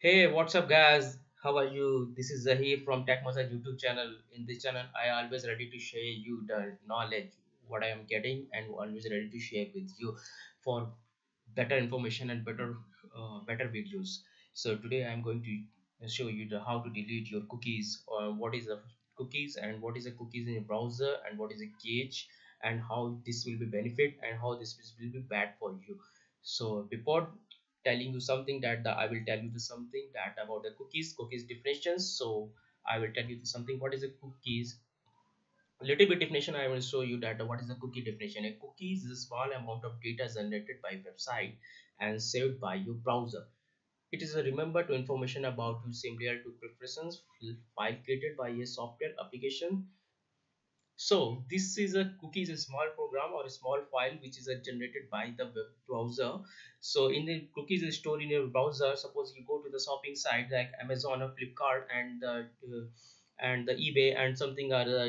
Hey, what's up guys, how are you? This is Zahi from Tech Maja YouTube channel. In this channel I always ready to share you the knowledge what I am getting, and always ready to share with you for better information and better videos. So today I am going to show you how to delete your cookies, or what is the cookies and what is the cookies in your browser, and what is a cache, and how this will be benefit and how this will be bad for you. So before telling you something that I will tell you something that about the cookies definitions. So I will tell you something what is a cookies, a little bit definition. I will show you that what is the cookie definition. A cookie is a small amount of data generated by website and saved by your browser. It is a remember to information about you similar to preferences file created by a software application. So this is a cookie is a small program or a small file which is generated by the web browser. So in the cookies is stored in your browser. Suppose you go to the shopping site like Amazon or Flipkart and the eBay and something other,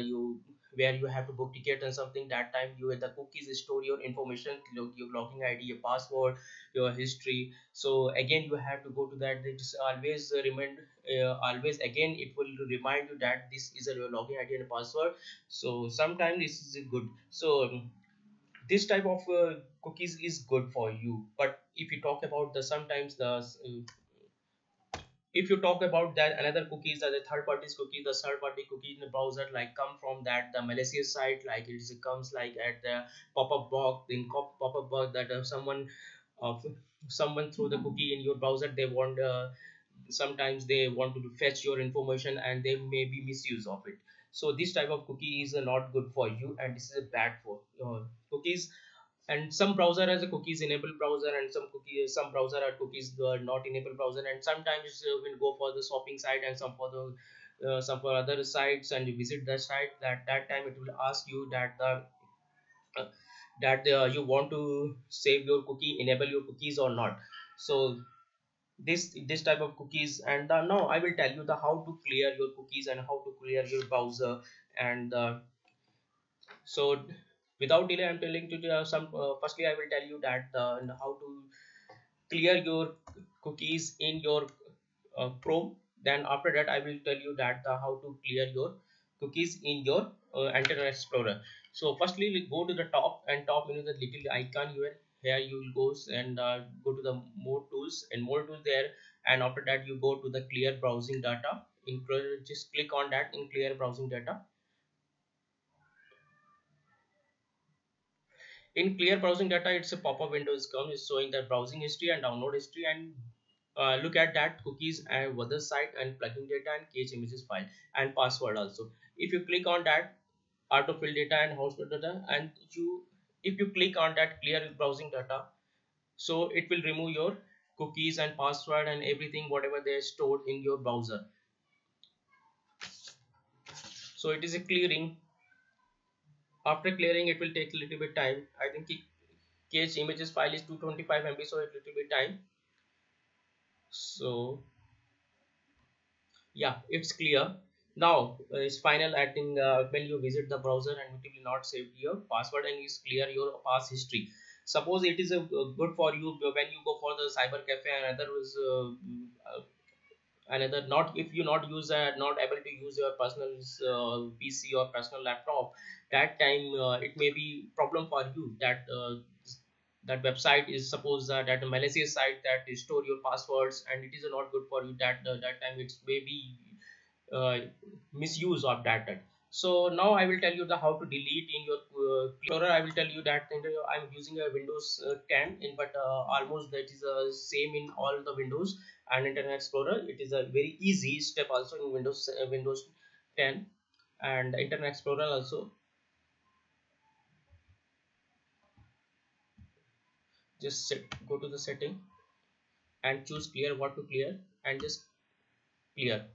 where you have to book ticket and something. That time the cookies store your information, your login ID, your password, your history. So again you have to go to that. It's always again it will remind you that this is your login ID and password. So sometimes this is good. So this type of cookies is good for you. But if you talk about the sometimes the if you talk about that another cookies are the third party cookies. The third party cookie in the browser like come from that the malicious site, like it comes like at the pop-up box, in pop-up box that someone threw the cookie in your browser. They want sometimes they want to fetch your information and they may be misuse of it. So this type of cookie is not good for you, and this is a bad for cookies. And some browser has a cookies enabled browser, and some browser are cookies not enabled browser. And sometimes you will go for the shopping site and some for the some for other sites, and you visit the site. That time it will ask you that you want to save your cookie, enable your cookies or not. So this type of cookies. And now I will tell you how to clear your cookies and how to clear your browser. And so without delay, I'm telling you firstly I will tell you that how to clear your cookies in your Chrome. Then after that I will tell you that how to clear your cookies in your Internet Explorer. So firstly we go to the top the little icon here you will go and go to the more tools and more tools there. And after that you go to the clear browsing data. Just click on that in clear browsing data. In clear browsing data, it's a pop-up window is coming, is showing the browsing history and download history, and look at that cookies and other site and plugin data and cache images file and password also. If you click on that autofill data and household data, and if you click on that clear browsing data, so it will remove your cookies and password and everything whatever they stored in your browser. So it is a clearing. After clearing it will take a little bit time. I think cache images file is 225 MB, so it little bit time. So yeah, it's clear now. It's final. I think when you visit the browser and it will not save your password and it's clear your past history. Suppose it is good for you when you go for the cyber cafe and other is another not if you not use not able to use your personal PC or personal laptop. That time it may be problem for you that that website is suppose that a malicious site that store your passwords, and it is not good for you. That time it's maybe misuse of that. So now I will tell you how to delete in your Explorer. I will tell you that I'm using a Windows 10 in, but almost that is same in all the Windows and Internet Explorer. It is a very easy step also in Windows 10 and Internet Explorer also. Just go to the setting and choose clear what to clear and just clear.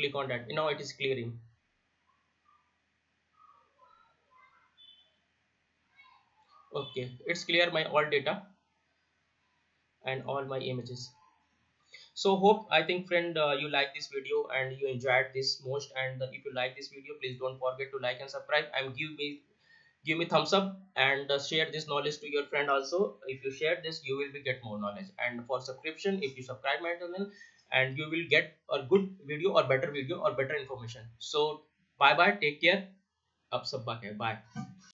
Click on that. Now it is clearing. Okay, it's clear my all data and all my images. So I think friend you like this video and you enjoyed this most. And if you like this video, please don't forget to like and subscribe and give me thumbs up, and share this knowledge to your friend also. If you share this you will get more knowledge. And for subscription, if you subscribe my channel and you will get a good video or better information. So bye bye, take care. Ab sab baat hai, bye.